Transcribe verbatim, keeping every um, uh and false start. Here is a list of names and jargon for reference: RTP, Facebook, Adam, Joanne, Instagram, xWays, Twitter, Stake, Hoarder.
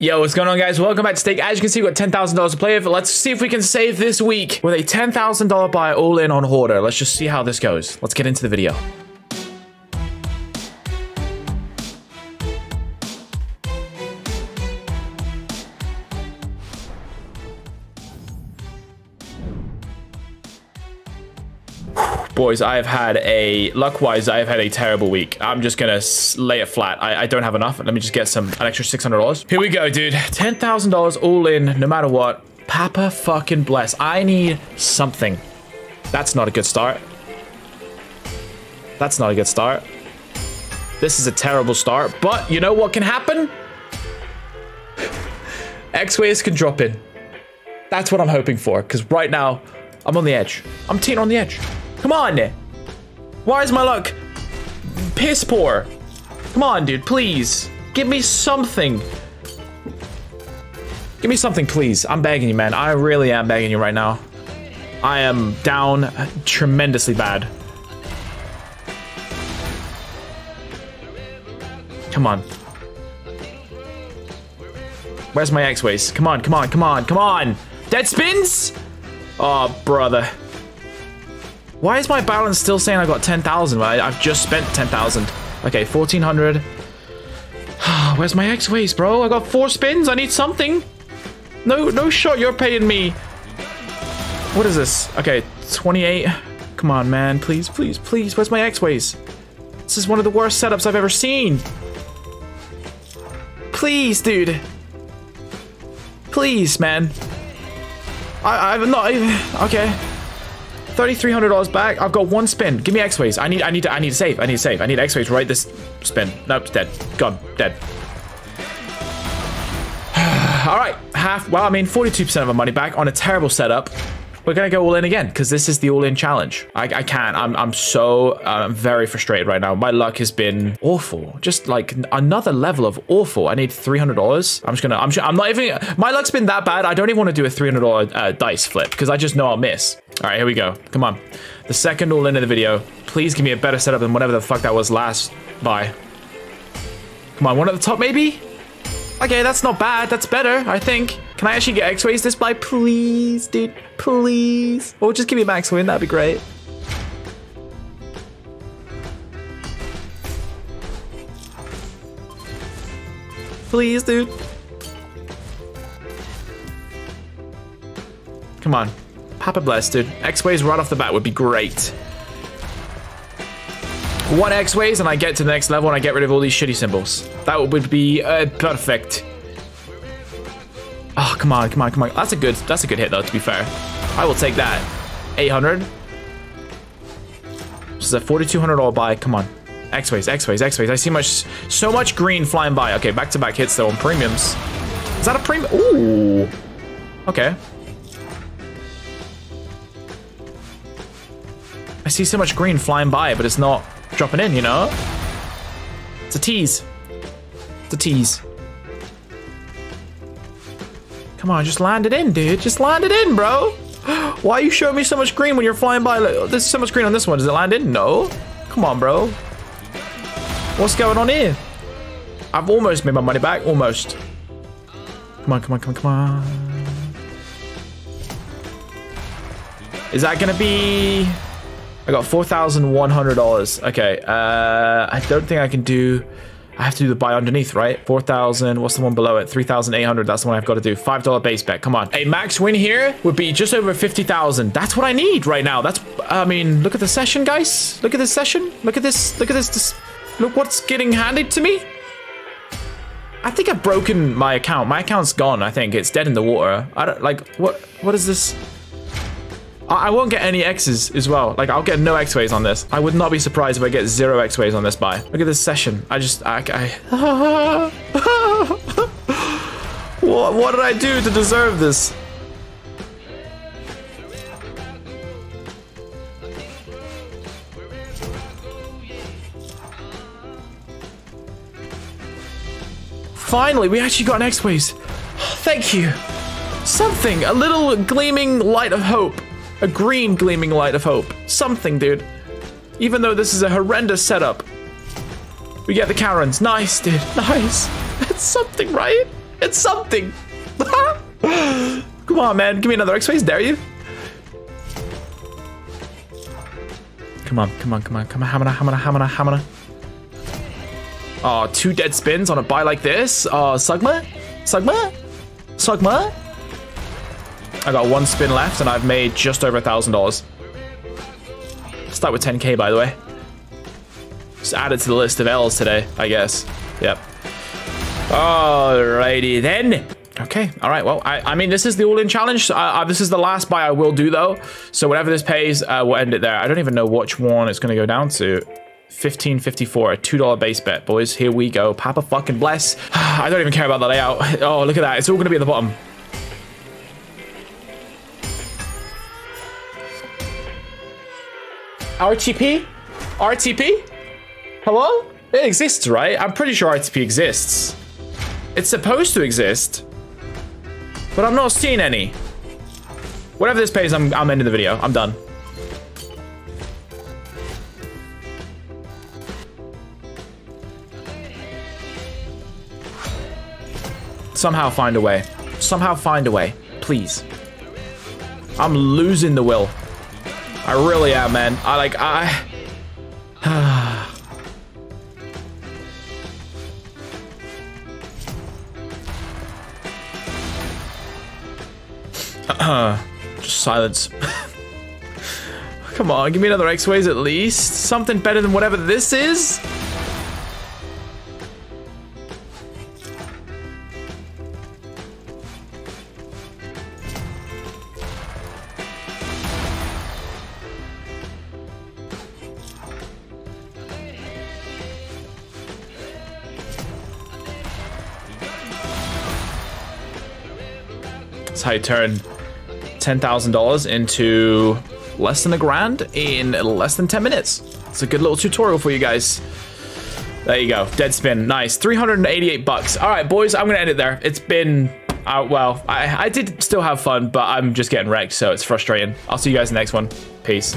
Yo, what's going on, guys? Welcome back to Stake. As you can see, we've got ten thousand dollars to play with. Let's see if we can save this week with a ten thousand dollar buy all in on Hoarder. Let's just see how this goes. Let's get into the video. Boys, I have had a, luck-wise, I have had a terrible week. I'm just going to lay it flat. I, I don't have enough. Let me just get some, an extra six hundred dollars. Here we go, dude. ten thousand dollars all in, no matter what. Papa fucking bless. I need something. That's not a good start. That's not a good start. This is a terrible start, but you know what can happen? xWays can drop in. That's what I'm hoping for, because right now, I'm on the edge. I'm teeing on the edge. Come on! Why is my luck piss poor? Come on, dude, please. Give me something. Give me something, please. I'm begging you, man. I really am begging you right now. I am down tremendously bad. Come on. Where's my xWays? Come on, come on, come on, come on! Dead spins? Oh, brother. Why is my balance still saying I got ten thousand? Well, I've just spent ten thousand. Okay, fourteen hundred. Where's my xWays, bro? I got four spins. I need something. No, no shot. You're paying me. What is this? Okay, twenty-eight. Come on, man. Please, please, please. Where's my xWays? This is one of the worst setups I've ever seen. Please, dude. Please, man. I, I'm not even... Okay. thirty-three hundred dollars back. I've got one spin. Give me xWays. I need I need to I need to save. I need to save. I need xWays right this spin. Nope, it's dead. Gone. Dead. Alright. Half well, I mean forty-two percent of my money back on a terrible setup. We're gonna go all in again, because this is the all-in challenge. I, I can't. I'm I'm so I'm very frustrated right now. My luck has been awful. Just like another level of awful. I need three hundred dollars. I'm just gonna I'm I'm not even my luck's been that bad. I don't even want to do a three hundred dollar uh, dice flip because I just know I'll miss. All right, here we go. Come on. The second all-in of the video. Please give me a better setup than whatever the fuck that was last buy. Come on, one at the top maybe? Okay, that's not bad. That's better, I think. Can I actually get xWays this buy? Please, dude. Please. Or just give me a max win. That'd be great. Please, dude. Come on. Papa bless, dude. xWays right off the bat would be great. One xWays and I get to the next level and I get rid of all these shitty symbols. That would be uh, perfect. Oh, come on, come on, come on. That's a good, that's a good hit though, to be fair. I will take that. eight hundred. This is a forty-two hundred dollar buy. Come on. xWays, xWays, xWays. I see much, so much green flying by. Okay, back-to-back hits though on premiums. Is that a premium? Ooh. Okay. I see so much green flying by, but it's not dropping in, you know? It's a tease. It's a tease. Come on, just land it in, dude. Just land it in, bro. Why are you showing me so much green when you're flying by? Look, there's so much green on this one. Does it land in? No. Come on, bro. What's going on here? I've almost made my money back. Almost. Come on, come on, come on, come on. Is that going to be... I got four thousand one hundred dollars. Okay, uh, I don't think I can do... I have to do the buy underneath, right? four thousand, what's the one below it? three thousand eight hundred, that's the one I've got to do. five dollar base bet, come on. A max win here would be just over fifty thousand. That's what I need right now. That's, I mean, look at the session, guys. Look at this session. Look at this, look at this. this look what's getting handed to me. I think I've broken my account. My account's gone, I think. It's dead in the water. I don't, like, what? What is this? I won't get any X's as well. Like, I'll get no xWays on this. I would not be surprised if I get zero xWays on this buy. Look at this session. I just... I... I what, what did I do to deserve this? Finally, we actually got an xWays. Thank you. Something. A little gleaming light of hope. A green gleaming light of hope. Something, dude. Even though this is a horrendous setup. We get the Karens. Nice, dude. Nice. That's something, right? It's something. Come on, man. Give me another xWays, dare you? Come on, come on, come on, come on. Hammer, hammer, hammer, hammer. Oh, two dead spins on a buy like this. Oh, Sugma? Sugma? Sugma? I got one spin left and I've made just over a thousand dollars. Start with ten K, by the way. Just add it to the list of L's today, I guess. Yep. Alrighty then. Okay. All right. Well, I, I mean, this is the all-in challenge. Uh, this is the last buy I will do, though. So whatever this pays, uh, we'll end it there. I don't even know which one it's going to go down to. fifteen fifty-four, a two dollar base bet, boys. Here we go. Papa fucking bless. I don't even care about the layout. Oh, look at that. It's all going to be at the bottom. R T P? R T P? Hello? It exists, right? I'm pretty sure R T P exists. It's supposed to exist. But I'm not seeing any. Whatever this pays, I'm, I'm ending the video. I'm done. Somehow find a way. Somehow find a way. Please. I'm losing the will. I really am, man. I like, I... Just silence. Come on, give me another xWays at least. Something better than whatever this is. That's how you turn ten thousand dollars into less than a grand in less than ten minutes. It's a good little tutorial for you guys. There you go. Dead spin. Nice. three hundred eighty-eight bucks. All right, boys, I'm going to end it there. It's been, uh, well, I, I did still have fun, but I'm just getting wrecked, so it's frustrating. I'll see you guys in the next one. Peace.